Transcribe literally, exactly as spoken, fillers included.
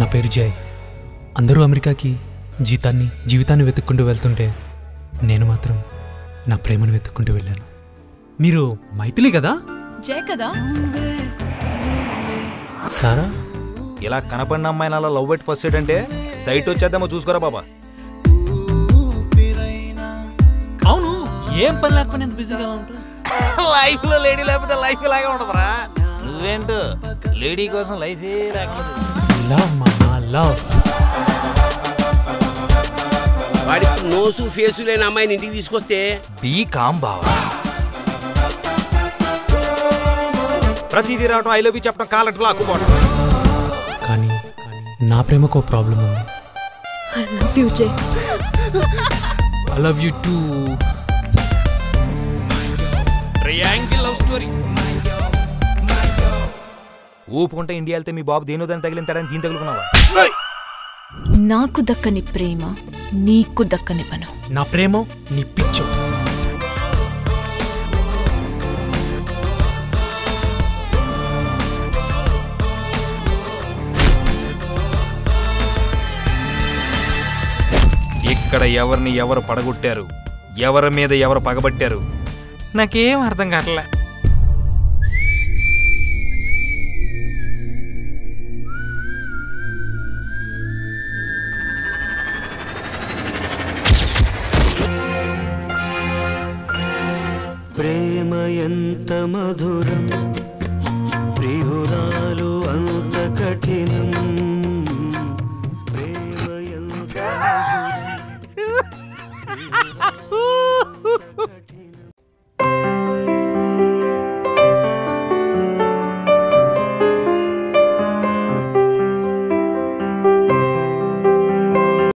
నా పేరు జయ్. అందరూ అమెరికాకి జీతాన్ని జీవితాన్ని వెతుక్కుంటూ వెళ్తుంటే నేను మాత్రం నా ప్రేమను వెతుక్కుంటూ వెళ్ళాను. మీరు మైథిలి కదా? జయ్ కదా? సారా ఇలా కనపడిన అమ్మాయిని అలా లవ్ ఎట్ ఫస్ట్ సైట్ అంటే సైట్ వచ్చేద్దామో చూసుకోరా బాబా. అవును, ఏం పని లేకపోతే బిజీగా ఉంటారు. లైఫ్లో లేడీ లేకపోతే లైఫ్ ఇలాగే ఉండదురా. నువ్వేంటో లేడీ కోసం లైఫ్ ఏ లేకపోతే లవ్ మామా లవ్. వాడికి నోసు ఫేసు లేని అమ్మాయిని ఇంటికి తీసుకొస్తే బీ కామ్ బావా. ప్రతిదీ రావడం ఐ లవ్ యూ చెప్పడం కాలట్లో అక్కుపోవడం. కానీ నా ప్రేమకు ఒక ప్రాబ్లం ఉంది. I love you J. I love you too. Triangle love story. ఊపుకుంటే ఇండియా వెళ్తే మీ బాబు దేనోదని తగిలింతాడని దీని తగులుకున్నావా? నాకు దక్కని ప్రేమ నీకు దక్కనివ్వను. నా ప్రేమ నీ పిచ్చో. ఇక్కడ ఎవరిని ఎవరు పడగొట్టారు, ఎవరి మీద ఎవరు పగబట్టారు నాకేం అర్థం కావట్లే.